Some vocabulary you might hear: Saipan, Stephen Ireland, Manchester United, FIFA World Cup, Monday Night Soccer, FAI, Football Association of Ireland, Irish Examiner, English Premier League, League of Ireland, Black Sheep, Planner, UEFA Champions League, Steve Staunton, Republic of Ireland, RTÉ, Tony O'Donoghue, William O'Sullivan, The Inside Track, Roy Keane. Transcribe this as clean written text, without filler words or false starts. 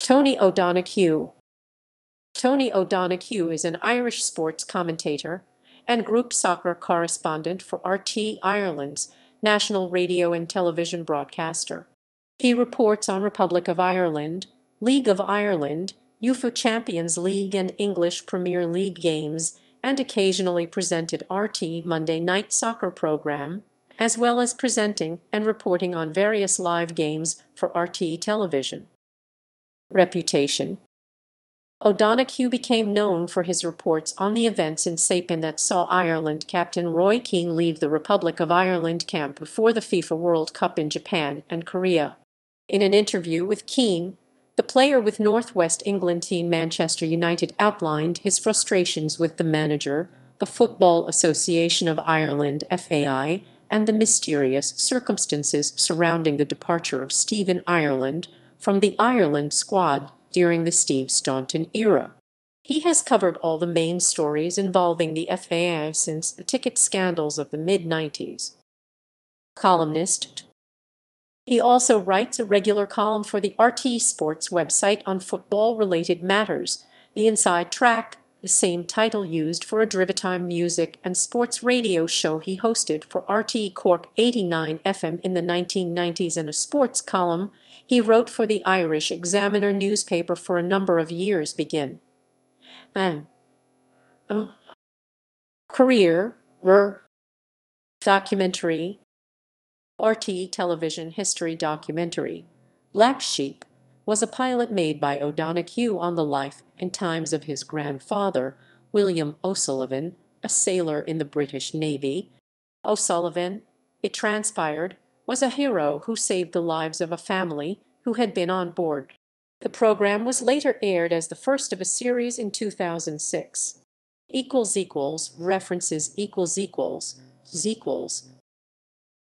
Tony O'Donoghue. Tony O'Donoghue is an Irish sports commentator and group soccer correspondent for RTÉ, Ireland's national radio and television broadcaster. He reports on Republic of Ireland, League of Ireland, UEFA Champions League and English Premier League games, and occasionally presented RTÉ Monday Night Soccer program, as well as presenting and reporting on various live games for RTÉ television. Reputation. O'Donoghue became known for his reports on the events in Saipan that saw Ireland captain Roy Keane leave the Republic of Ireland camp before the FIFA World Cup in Japan and Korea. In an interview with Keane, the player with Northwest England team Manchester United outlined his frustrations with the manager, the Football Association of Ireland (FAI), and the mysterious circumstances surrounding the departure of Stephen Ireland from the Ireland squad during the Steve Staunton era. He has covered all the main stories involving the FAI since the ticket scandals of the mid-90s. Columnist. He also writes a regular column for the RTÉ Sports website on football-related matters, The Inside Track, the same title used for a drivetime music and sports radio show he hosted for RTE Cork 89 FM in the 1990s, and a sports column he wrote for the Irish Examiner newspaper for a number of years. Career: Documentary, RTE Television History documentary, Black Sheep, was a pilot made by O'Donoghue on the life and times of his grandfather, William O'Sullivan, a sailor in the British Navy. O'Sullivan, it transpired, was a hero who saved the lives of a family who had been on board. The program was later aired as the first of a series in 2006. == References ==